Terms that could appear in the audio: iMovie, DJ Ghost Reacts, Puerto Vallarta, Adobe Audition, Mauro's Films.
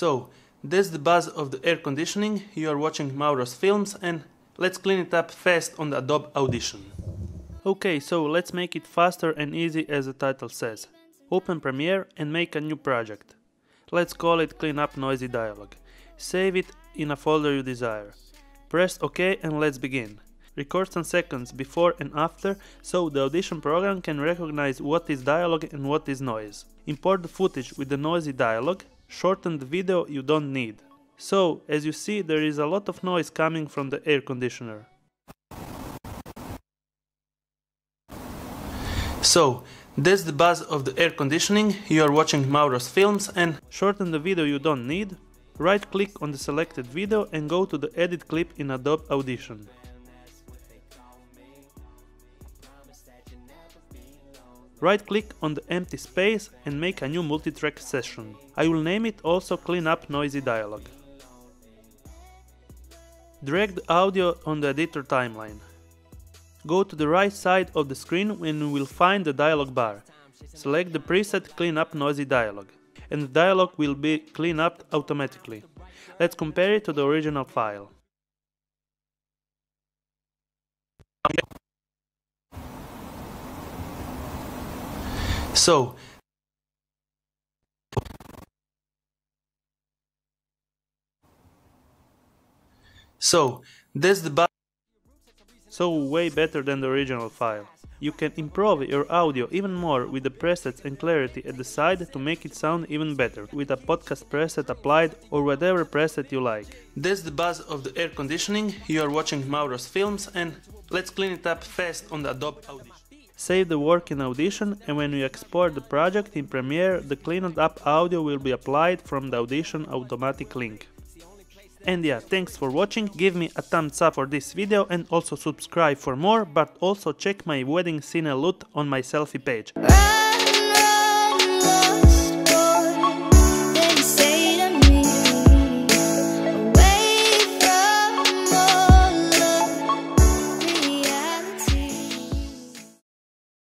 So that's the buzz of the air conditioning. You are watching Mauro's Films, and let's clean it up fast on the Adobe Audition. Okay, so let's make it faster and easy as the title says. Open Premiere and make a new project. Let's call it Clean Up Noisy Dialogue. Save it in a folder you desire. Press OK and let's begin. Record some seconds before and after so the audition program can recognize what is dialogue and what is noise. Import the footage with the noisy dialogue. Shorten the video you don't need. So, as you see, there is a lot of noise coming from the air conditioner. So, that's the buzz of the air conditioning. You are watching Mauro's Films, and shorten the video you don't need. Right click on the selected video and go to the edit clip in Adobe Audition. Right click on the empty space and make a new multitrack session. I will name it also Clean Up Noisy Dialogue. Drag the audio on the editor timeline. Go to the right side of the screen and you will find the dialog bar. Select the preset Clean Up Noisy Dialogue and the dialogue will be cleaned up automatically. Let's compare it to the original file. So, that's the button. So way better than the original file. You can improve your audio even more with the presets and clarity at the side to make it sound even better, with a podcast preset applied or whatever preset you like. That's the buzz of the air conditioning. You are watching Mauro's Films, and let's clean it up fast on the Adobe Audition. Save the work in Audition, and when you export the project in Premiere, the cleaned up audio will be applied from the Audition automatic link. And yeah, thanks for watching, give me a thumbs up for this video and also subscribe for more, but also check my wedding scene loot on my selfie page.